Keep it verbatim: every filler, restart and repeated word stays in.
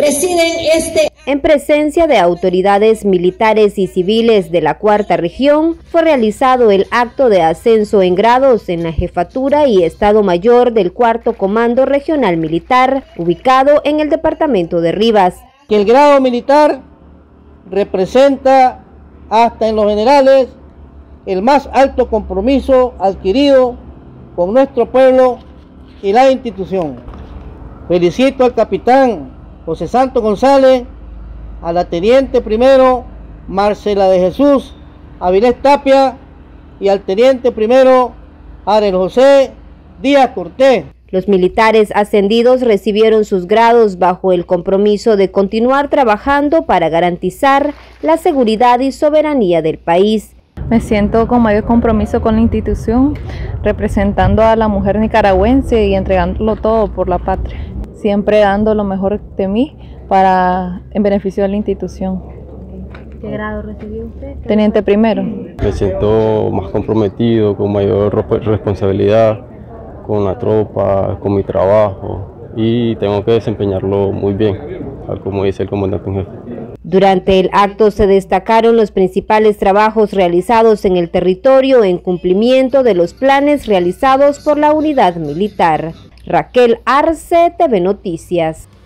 presiden este... En presencia de autoridades militares y civiles de la Cuarta Región, fue realizado el acto de ascenso en grados en la Jefatura y Estado Mayor del Cuarto Comando Regional Militar, ubicado en el departamento de Rivas. Que el grado militar representa, hasta en los generales, el más alto compromiso adquirido con nuestro pueblo y la institución. Felicito al capitán José Santo González, a la teniente primero Marcela de Jesús Avilés Tapia y al teniente primero Ariel José Díaz Cortés. Los militares ascendidos recibieron sus grados bajo el compromiso de continuar trabajando para garantizar la seguridad y soberanía del país. Me siento con mayor compromiso con la institución, representando a la mujer nicaragüense y entregándolo todo por la patria. Siempre dando lo mejor de mí para, en beneficio de la institución. ¿Qué grado recibió usted? Teniente primero. Me siento más comprometido, con mayor responsabilidad, con la tropa, con mi trabajo, y tengo que desempeñarlo muy bien, como dice el comandante en jefe. Durante el acto se destacaron los principales trabajos realizados en el territorio en cumplimiento de los planes realizados por la unidad militar. Raquel Arce, T V Noticias.